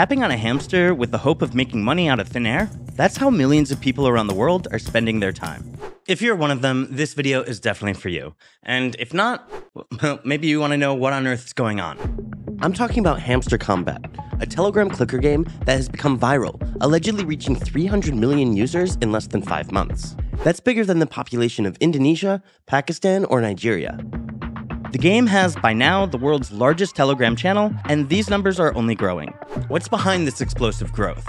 Tapping on a hamster with the hope of making money out of thin air? That's how millions of people around the world are spending their time. If you're one of them, this video is definitely for you. And if not, well, maybe you want to know what on earth is going on. I'm talking about Hamster Kombat, a Telegram clicker game that has become viral, allegedly reaching 300 million users in less than 5 months. That's bigger than the population of Indonesia, Pakistan, or Nigeria. The game has, by now, the world's largest Telegram channel, and these numbers are only growing. What's behind this explosive growth?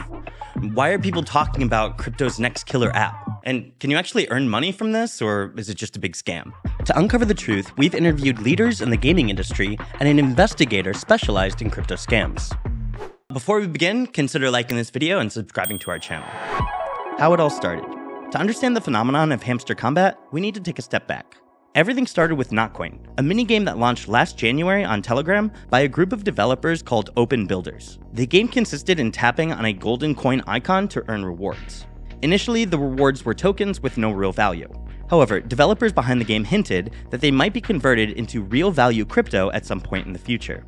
Why are people talking about crypto's next killer app? And can you actually earn money from this, or is it just a big scam? To uncover the truth, we've interviewed leaders in the gaming industry and an investigator specialized in crypto scams. Before we begin, consider liking this video and subscribing to our channel. How it all started. To understand the phenomenon of Hamster Kombat, we need to take a step back. Everything started with Notcoin, a minigame that launched last January on Telegram by a group of developers called Open Builders. The game consisted in tapping on a golden coin icon to earn rewards. Initially, the rewards were tokens with no real value. However, developers behind the game hinted that they might be converted into real value crypto at some point in the future.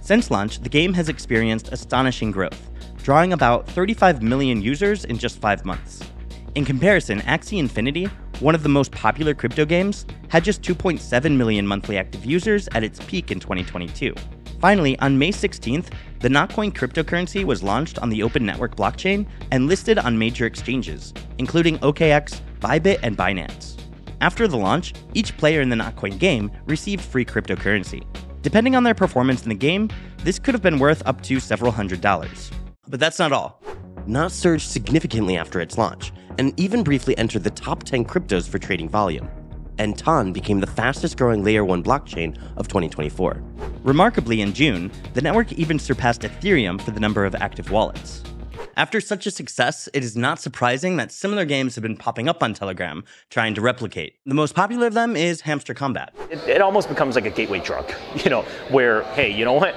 Since launch, the game has experienced astonishing growth, drawing about 35 million users in just 5 months. In comparison, Axie Infinity, one of the most popular crypto games, had just 2.7 million monthly active users at its peak in 2022. Finally, on May 16th, the Notcoin cryptocurrency was launched on the Open Network blockchain and listed on major exchanges, including OKX, Bybit, and Binance. After the launch, each player in the Notcoin game received free cryptocurrency. Depending on their performance in the game, this could have been worth up to several $100s. But that's not all. Not surged significantly after its launch, and even briefly entered the top 10 cryptos for trading volume. And Ton became the fastest growing layer 1 blockchain of 2024. Remarkably, in June, the network even surpassed Ethereum for the number of active wallets. After such a success, it is not surprising that similar games have been popping up on Telegram, trying to replicate. The most popular of them is Hamster Kombat. It almost becomes like a gateway drug, you know, where, hey, you know what?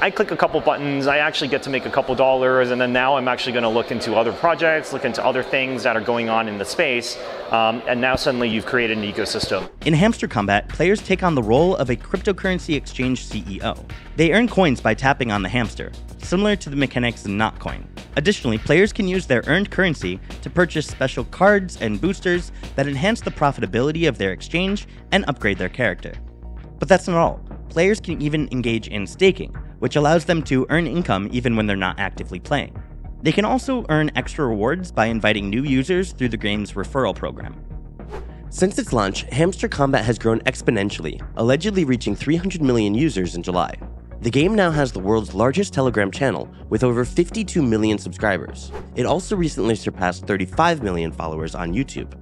I click a couple buttons, I actually get to make a couple dollars, and then now I'm actually going to look into other projects, look into other things that are going on in the space, and now suddenly you've created an ecosystem. In Hamster Kombat, players take on the role of a cryptocurrency exchange CEO. They earn coins by tapping on the hamster, similar to the mechanics in Notcoin. Additionally, players can use their earned currency to purchase special cards and boosters that enhance the profitability of their exchange and upgrade their character. But that's not all. Players can even engage in staking, which allows them to earn income even when they're not actively playing. They can also earn extra rewards by inviting new users through the game's referral program. Since its launch, Hamster Kombat has grown exponentially, allegedly reaching 300 million users in July. The game now has the world's largest Telegram channel, with over 52 million subscribers. It also recently surpassed 35 million followers on YouTube.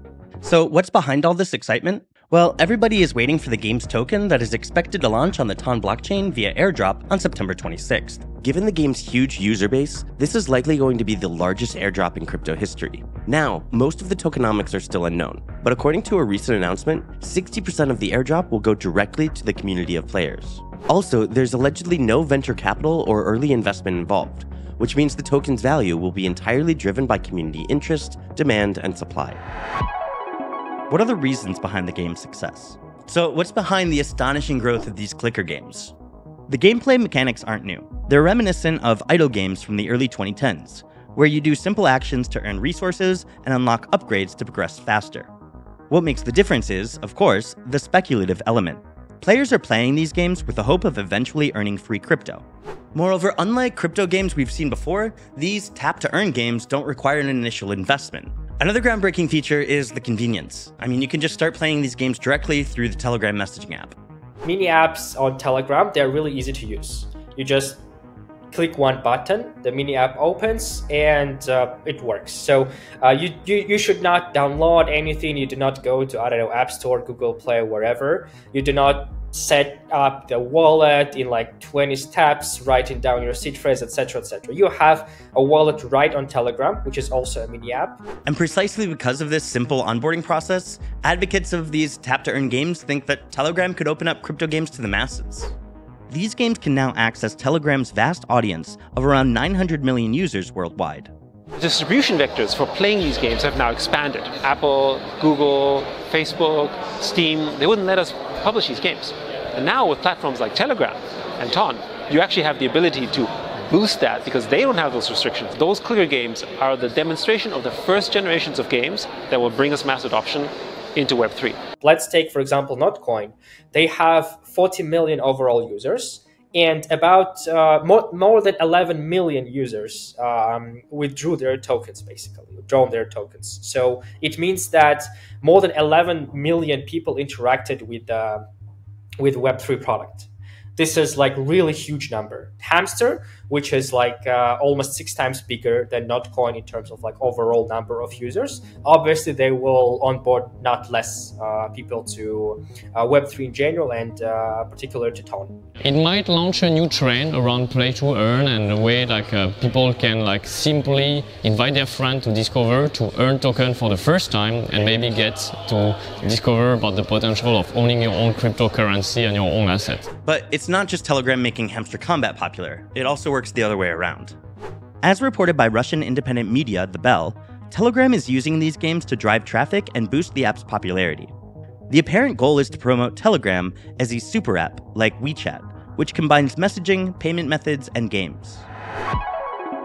So what's behind all this excitement? Well, everybody is waiting for the game's token that is expected to launch on the Ton blockchain via airdrop on September 26th. Given the game's huge user base, this is likely going to be the largest airdrop in crypto history. Now, most of the tokenomics are still unknown, but according to a recent announcement, 60% of the airdrop will go directly to the community of players. Also, there's allegedly no venture capital or early investment involved, which means the token's value will be entirely driven by community interest, demand, and supply. What are the reasons behind the game's success? So what's behind the astonishing growth of these clicker games? The gameplay mechanics aren't new. They're reminiscent of idle games from the early 2010s, where you do simple actions to earn resources and unlock upgrades to progress faster. What makes the difference is, of course, the speculative element. Players are playing these games with the hope of eventually earning free crypto. Moreover, unlike crypto games we've seen before, these tap-to-earn games don't require an initial investment. Another groundbreaking feature is the convenience. I mean, you can just start playing these games directly through the Telegram messaging app. Mini apps on Telegram, they're really easy to use. You just click one button, the mini app opens, and it works. So you should not download anything. You do not go to, I don't know, App Store, Google Play, wherever. You do not set up the wallet in like 20 steps, writing down your seed phrase, etc., etc. You have a wallet right on Telegram, which is also a mini app. And precisely because of this simple onboarding process, advocates of these tap-to-earn games think that Telegram could open up crypto games to the masses. These games can now access Telegram's vast audience of around 900 million users worldwide. The distribution vectors for playing these games have now expanded. Apple, Google, Facebook, Steam, they wouldn't let us publish these games. And now with platforms like Telegram and Ton, you actually have the ability to boost that because they don't have those restrictions. Those clicker games are the demonstration of the first generations of games that will bring us mass adoption into Web3. Let's take, for example, Notcoin. They have 40 million overall users and about more than 11 million users withdrew their tokens, basically, withdrawn their tokens. So it means that more than 11 million people interacted with Web3 product. This is like really huge number. Hamster, which is like almost 6 times bigger than Notcoin in terms of like overall number of users, obviously they will onboard not less people to Web3 in general and particular to Ton. It might launch a new trend around play to earn and the way like people can like simply invite their friend to discover to earn token for the first time and maybe get to discover about the potential of owning your own cryptocurrency and your own asset. But it's not just Telegram making Hamster Kombat popular, it also works the other way around. As reported by Russian independent media The Bell, Telegram is using these games to drive traffic and boost the app's popularity. The apparent goal is to promote Telegram as a super app like WeChat, which combines messaging, payment methods, and games.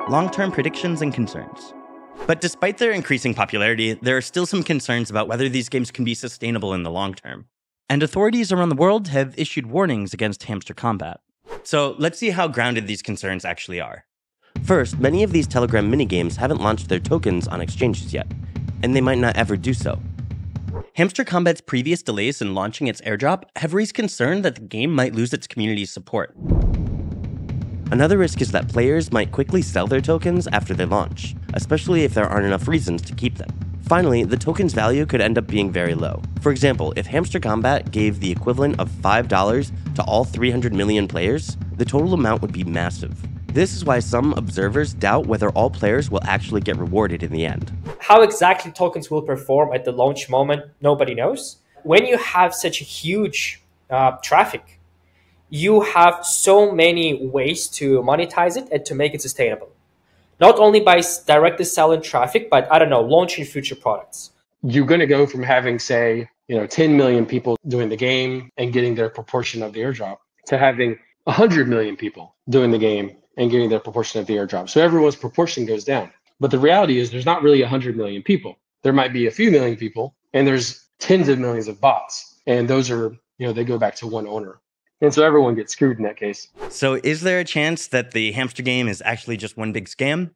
Long-term predictions and concerns. But despite their increasing popularity, there are still some concerns about whether these games can be sustainable in the long term. And authorities around the world have issued warnings against Hamster Kombat. So let's see how grounded these concerns actually are. First, many of these Telegram minigames haven't launched their tokens on exchanges yet, and they might not ever do so. Hamster Kombat's previous delays in launching its airdrop have raised concern that the game might lose its community's support. Another risk is that players might quickly sell their tokens after they launch, especially if there aren't enough reasons to keep them. Finally, the token's value could end up being very low. For example, if Hamster Kombat gave the equivalent of $5 to all 300 million players, the total amount would be massive. This is why some observers doubt whether all players will actually get rewarded in the end. How exactly tokens will perform at the launch moment, nobody knows. When you have such a huge traffic, you have so many ways to monetize it and to make it sustainable. Not only by directly selling traffic, but I don't know, launching future products. You're going to go from having, say, 10 million people doing the game and getting their proportion of the airdrop to having 100 million people doing the game and getting their proportion of the airdrop. So everyone's proportion goes down. But the reality is there's not really 100 million people. There might be a few million people, and there's tens of millions of bots. And those are, they go back to one owner. And so everyone gets screwed in that case. So is there a chance that the hamster game is actually just one big scam?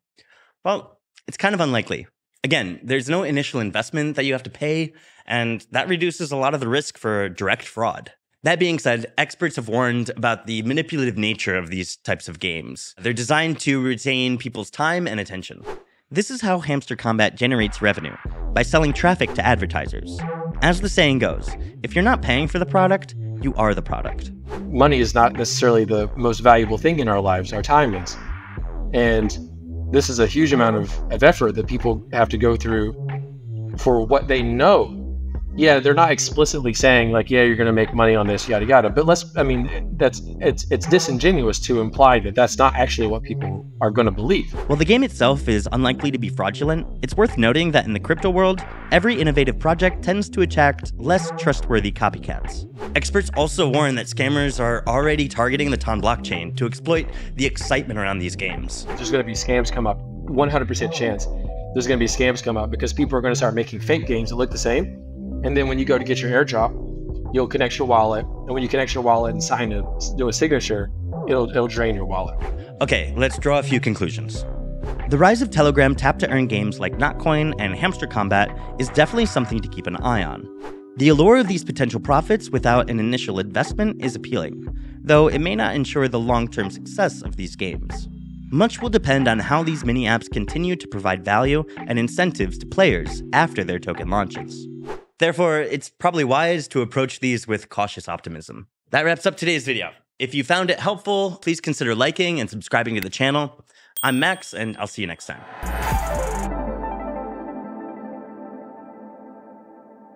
Well, it's kind of unlikely. Again, there's no initial investment that you have to pay, and that reduces a lot of the risk for direct fraud. That being said, experts have warned about the manipulative nature of these types of games. They're designed to retain people's time and attention. This is how Hamster Kombat generates revenue, by selling traffic to advertisers. As the saying goes, if you're not paying for the product, you are the product. Money is not necessarily the most valuable thing in our lives, our time is. And this is a huge amount of effort that people have to go through for what they know. Yeah, they're not explicitly saying like, yeah, you're going to make money on this, yada, yada. But it's disingenuous to imply that that's not actually what people are going to believe. While the game itself is unlikely to be fraudulent, it's worth noting that in the crypto world, every innovative project tends to attract less trustworthy copycats. Experts also warn that scammers are already targeting the Ton blockchain to exploit the excitement around these games. There's going to be scams come up, 100% chance. There's going to be scams come up because people are going to start making fake games that look the same. And then when you go to get your airdrop, you'll connect your wallet. And when you connect your wallet and do a signature, it'll drain your wallet. Okay, let's draw a few conclusions. The rise of Telegram tap-to-earn games like Notcoin and Hamster Kombat is definitely something to keep an eye on. The allure of these potential profits without an initial investment is appealing, though it may not ensure the long-term success of these games. Much will depend on how these mini-apps continue to provide value and incentives to players after their token launches. Therefore, it's probably wise to approach these with cautious optimism. That wraps up today's video. If you found it helpful, please consider liking and subscribing to the channel. I'm Max, and I'll see you next time.